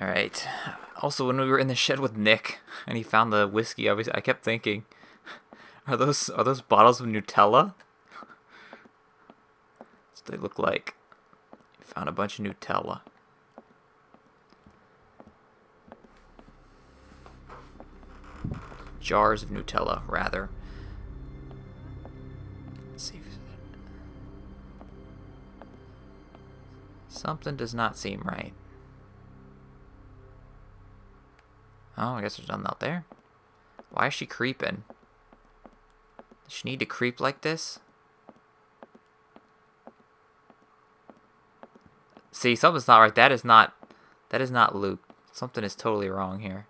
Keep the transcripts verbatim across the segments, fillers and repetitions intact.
Alright. Also, when we were in the shed with Nick and he found the whiskey, I, was, I kept thinking, are those are those bottles of Nutella? That's what they look like. Found a bunch of Nutella. Jars of Nutella, rather. Let's see. Something does not seem right. Oh, I guess there's nothing out there. Why is she creeping? Does she need to creep like this? See, something's not right. That is not, that is not Luke. Something is totally wrong here.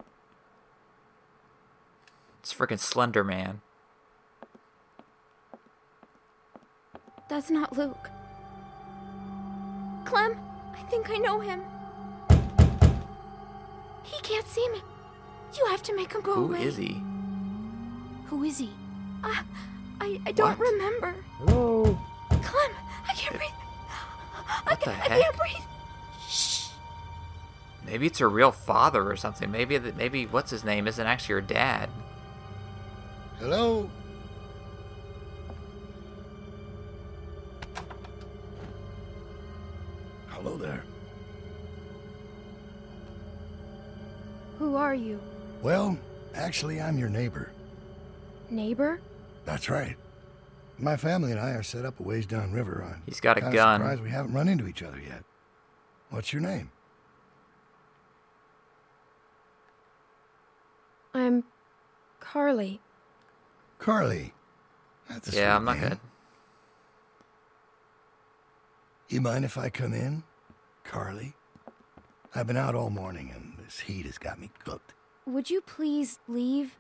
It's freaking Slender Man. That's not Luke. Clem, I think I know him. He can't see me. You have to make him go Who away. Who is he? Who is he? I, I, I don't what? remember. Hello? Clem, I can't it, breathe. What I, the heck? I can't breathe. Shh. Maybe it's her real father or something. Maybe, maybe what's his name isn't actually her dad. Hello? Hello there. Who are you? Well, actually, I'm your neighbor. Neighbor? That's right. My family and I are set up a ways downriver. I'm He's got a gun. I'm surprised we haven't run into each other yet. What's your name? I'm Carly. Carly. That's yeah, I'm not good. You mind if I come in, Carly? I've been out all morning and this heat has got me cooked. Would you please leave?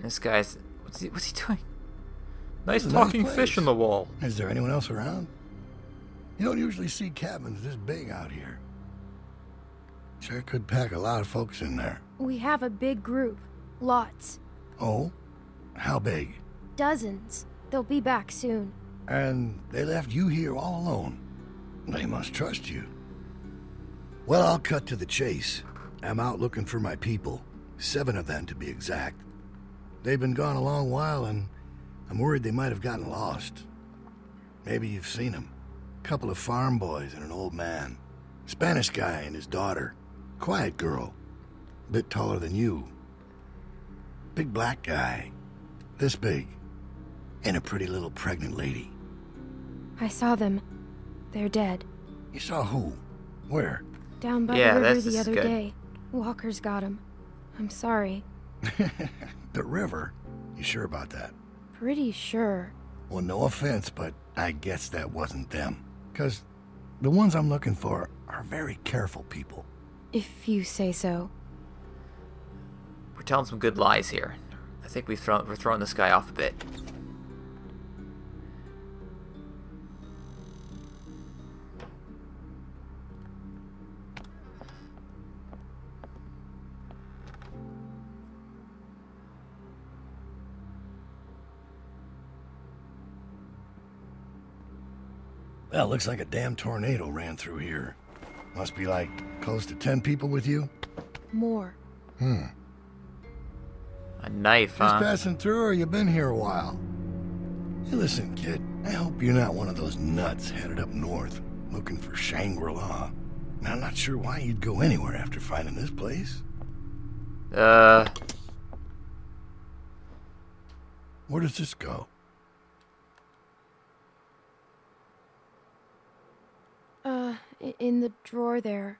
This guy's... What's he, what's he doing? Nice talking fish in the wall. Is there anyone else around? You don't usually see cabins this big out here. Sure could pack a lot of folks in there. We have a big group. Lots. Oh? How big? Dozens. They'll be back soon. And they left you here all alone. They must trust you. Well, I'll cut to the chase. I'm out looking for my people. Seven of them, to be exact. They've been gone a long while, and I'm worried they might have gotten lost. Maybe you've seen them. A couple of farm boys and an old man. Spanish guy and his daughter. Quiet girl. A bit taller than you. Big black guy. This big. And a pretty little pregnant lady. I saw them. They're dead. You saw who? Where? Down by yeah, the river the other good. day. Walker's got him. I'm sorry. The river? You sure about that? Pretty sure. Well, no offense, but I guess that wasn't them. Because the ones I'm looking for are very careful people. If you say so. We're telling some good lies here. I think we've thrown, we're throwing this guy off a bit. Well, looks like a damn tornado ran through here. Must be like close to ten people with you? More. Hmm. A knife, Just huh? Just passing through, or you've been here a while? Hey, listen, kid. I hope you're not one of those nuts headed up north, looking for Shangri-La. Now, I'm not sure why you'd go anywhere after finding this place. Uh... Where does this go? Uh, in the drawer there.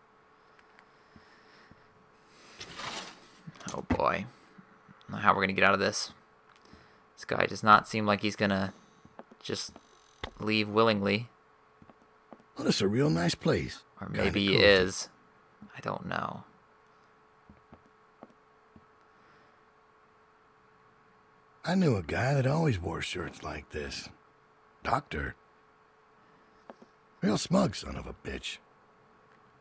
Oh boy. I don't know how we're gonna get out of this. This guy does not seem like he's gonna just leave willingly. Well, it's a real nice place. Or maybe he is. I don't know. I knew a guy that always wore shirts like this. Doctor. Real smug son of a bitch,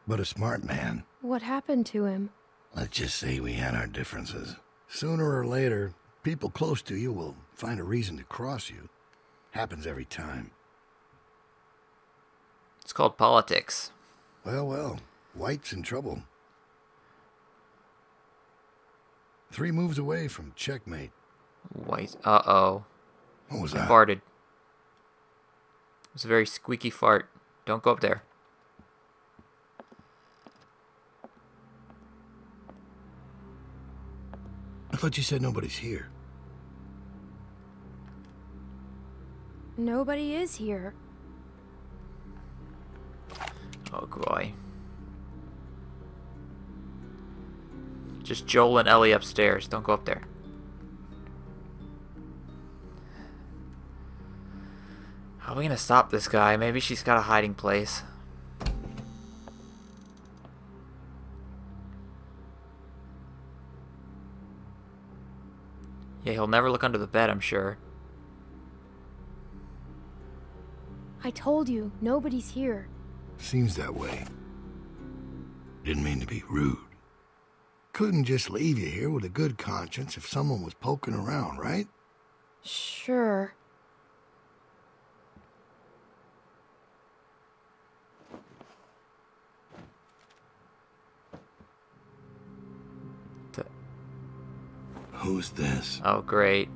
but a smart man. What happened to him? Let's just say we had our differences. Sooner or later, people close to you will find a reason to cross you. Happens every time. It's called politics. Well, well, White's in trouble. Three moves away from checkmate. White, uh-oh. What was I that? I farted. It was a very squeaky fart. Don't go up there. I thought you said nobody's here. Nobody is here. Oh, Groy. Just Joel and Ellie upstairs. Don't go up there. How are we gonna stop this guy? Maybe she's got a hiding place. Yeah, he'll never look under the bed, I'm sure. I told you, nobody's here. Seems that way. Didn't mean to be rude. Couldn't just leave you here with a good conscience if someone was poking around, right? Sure. The... Who's this? Oh, great.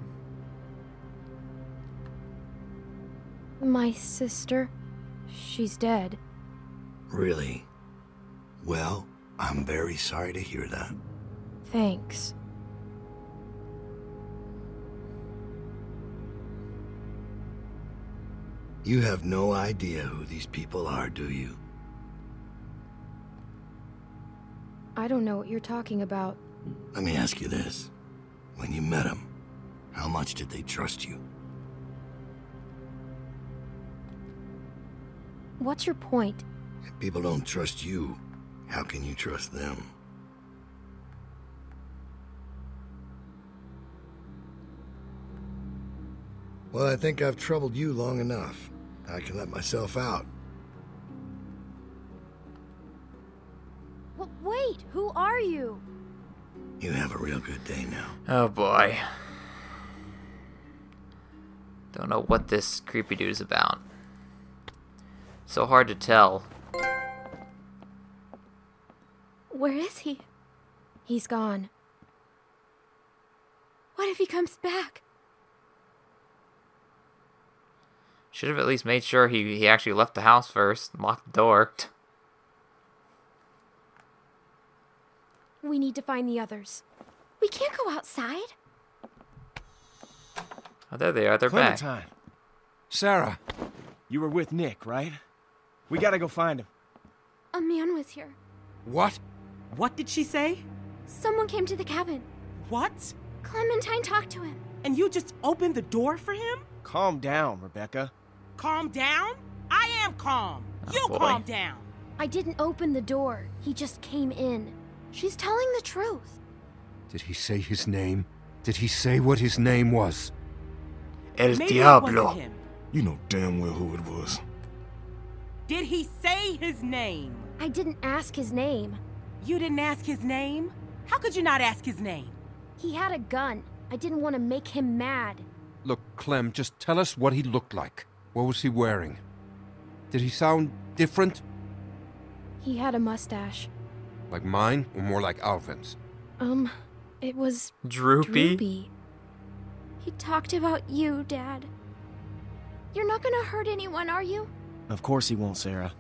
My sister. She's dead. Really? Well, I'm very sorry to hear that. Thanks. You have no idea who these people are, do you? I don't know what you're talking about. Let me ask you this. When you met them, how much did they trust you? What's your point? If people don't trust you, how can you trust them? Well, I think I've troubled you long enough. I can let myself out. Well, wait, who are you? You have a real good day now. Oh boy. Don't know what this creepy dude is about. So hard to tell. Where is he? He's gone. What if he comes back? Should have at least made sure he, he actually left the house first and locked the door. We need to find the others. We can't go outside. Oh, there they are. They're back. Clementine. Sarah. You were with Nick, right? We gotta go find him. A man was here. What? What did she say? Someone came to the cabin. What? Clementine talked to him. And you just opened the door for him? Calm down, Rebecca. Calm down? I am calm. Oh, you boy. Calm down. I didn't open the door. He just came in. She's telling the truth. Did he say his name? Did he say what his name was? El Maybe Diablo. Him. You know damn well who it was. Did he say his name? I didn't ask his name. You didn't ask his name? How could you not ask his name? He had a gun. I didn't want to make him mad. Look, Clem, just tell us what he looked like. What was he wearing? Did he sound different? He had a mustache. Like mine, or more like Alvin's? Um, it was... Droopy? Droopy. He talked about you, Dad. You're not gonna hurt anyone, are you? Of course he won't, Sarah.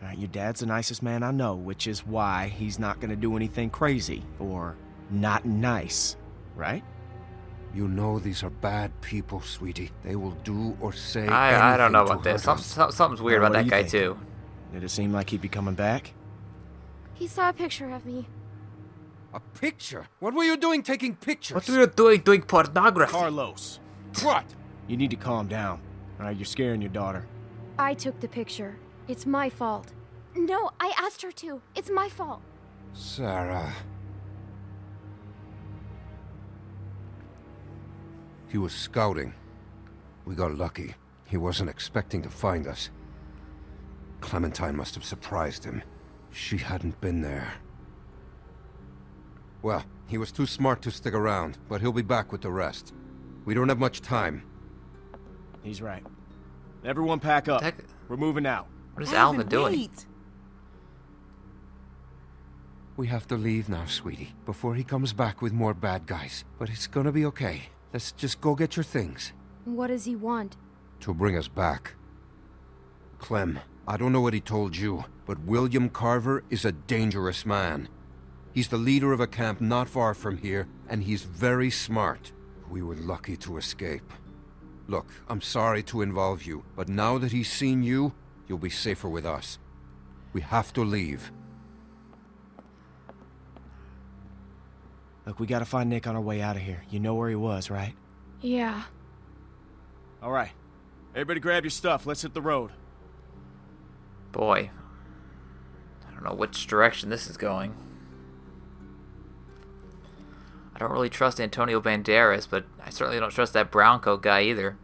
All right, your dad's the nicest man I know, which is why he's not gonna do anything crazy or not nice, right? You know these are bad people, sweetie. They will do or say I, anything I don't know about this. Some, some, something's weird well, about that guy, think? too. Did it seem like he'd be coming back? He saw a picture of me. A picture? What were you doing taking pictures? What were you doing doing pornography? Carlos. What? You need to calm down. All right, you're scaring your daughter. I took the picture. It's my fault. No, I asked her to. It's my fault. Sarah. He was scouting. We got lucky. He wasn't expecting to find us. Clementine must have surprised him. She hadn't been there. Well, he was too smart to stick around, but he'll be back with the rest. We don't have much time. He's right. Everyone pack up. We're moving out. What is Alvin doing? Wait. We have to leave now, sweetie, before he comes back with more bad guys. But it's gonna be okay. Let's just go get your things. What does he want? To bring us back. Clem, I don't know what he told you, but William Carver is a dangerous man. He's the leader of a camp not far from here, and he's very smart. We were lucky to escape. Look, I'm sorry to involve you, but now that he's seen you, you'll be safer with us. We have to leave. Look, we gotta find Nick on our way out of here. You know where he was, right? Yeah. Alright. Everybody grab your stuff. Let's hit the road. Boy. I don't know which direction this is going. I don't really trust Antonio Banderas, but I certainly don't trust that brown coat guy either.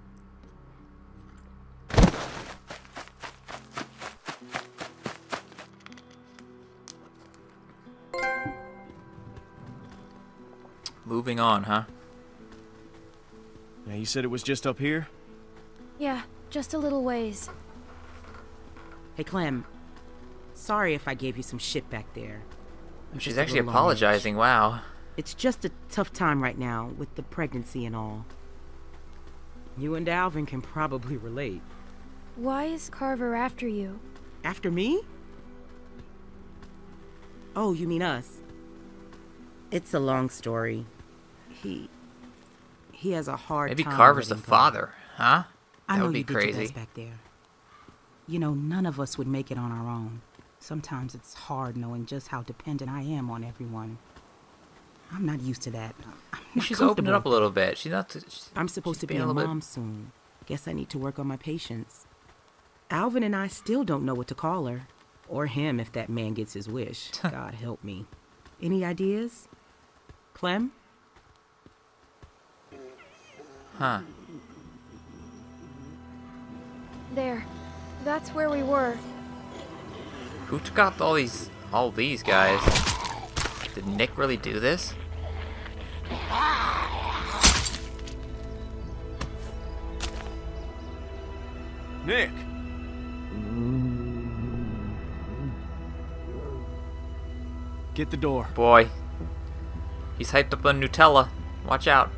Moving on, huh? Yeah, you said it was just up here? Yeah, just a little ways. Hey, Clem. Sorry if I gave you some shit back there. She's actually apologizing, wow. It's just a tough time right now, with the pregnancy and all. You and Alvin can probably relate. Why is Carver after you? After me? Oh, you mean us? It's a long story. He... He has a hard time... Maybe Carver's the father, huh? That would be crazy. I know you did your best back there. You know, none of us would make it on our own. Sometimes it's hard knowing just how dependent I am on everyone. I'm not used to that. She's opened it up a little bit. She's not. She's, I'm supposed to be a mom bit. soon. Guess I need to work on my patience. Alvin and I still don't know what to call her, or him if that man gets his wish. God help me. Any ideas, Clem? Huh? There. That's where we were. Who took out all these? All these guys? Did Nick really do this? Nick! Get the door. Boy. He's hyped up on Nutella. Watch out.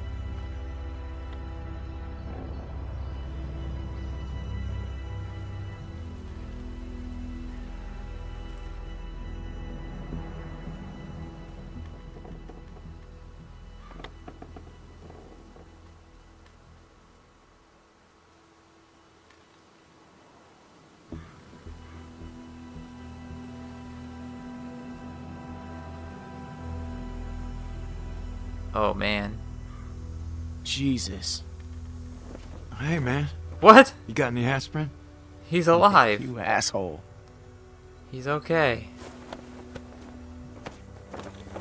Oh, man. Jesus. Hey, man. What? You got any aspirin? He's alive. You asshole. He's okay.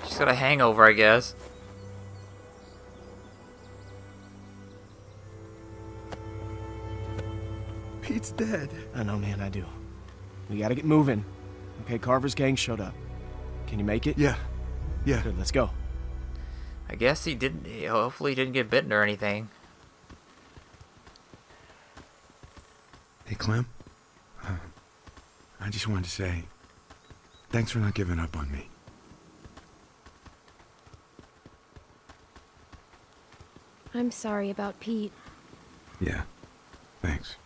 She's got a hangover, I guess. Pete's dead. I know, man, I do. We gotta get moving. Okay, Carver's gang showed up. Can you make it? Yeah. Yeah. Good, let's go. I guess he didn't, hopefully he didn't get bitten or anything. Hey, Clem. Uh, I just wanted to say, thanks for not giving up on me. I'm sorry about Pete. Yeah, thanks.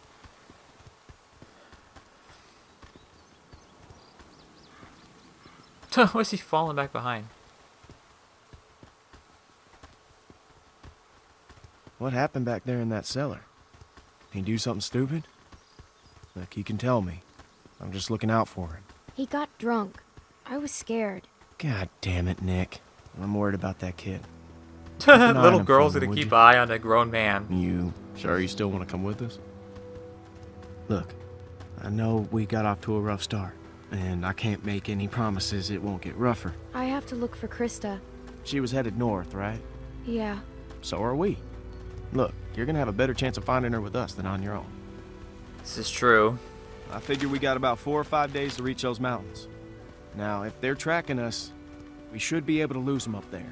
Why is he falling back behind? What happened back there in that cellar? He do something stupid? Look, he can tell me. I'm just looking out for him. He got drunk. I was scared. God damn it, Nick. I'm worried about that kid. Little girl's gonna keep an eye on a grown man. You sure you still want to come with us? Look, I know we got off to a rough start, and I can't make any promises it won't get rougher. I have to look for Krista. She was headed north, right? Yeah. So are we. Look, you're gonna have a better chance of finding her with us than on your own. This is true. I figure we got about four or five days to reach those mountains. Now, if they're tracking us, we should be able to lose them up there.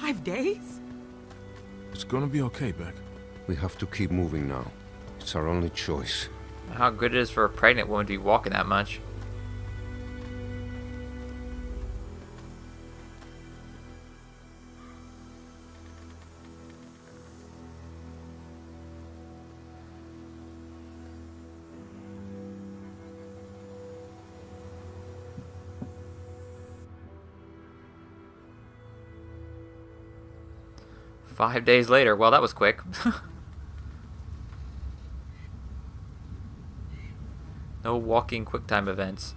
Five days? It's gonna be okay, Beck. We have to keep moving now. It's our only choice. How good it is for a pregnant woman to be walking that much. Five days later. Well, that was quick. No walking quick time events.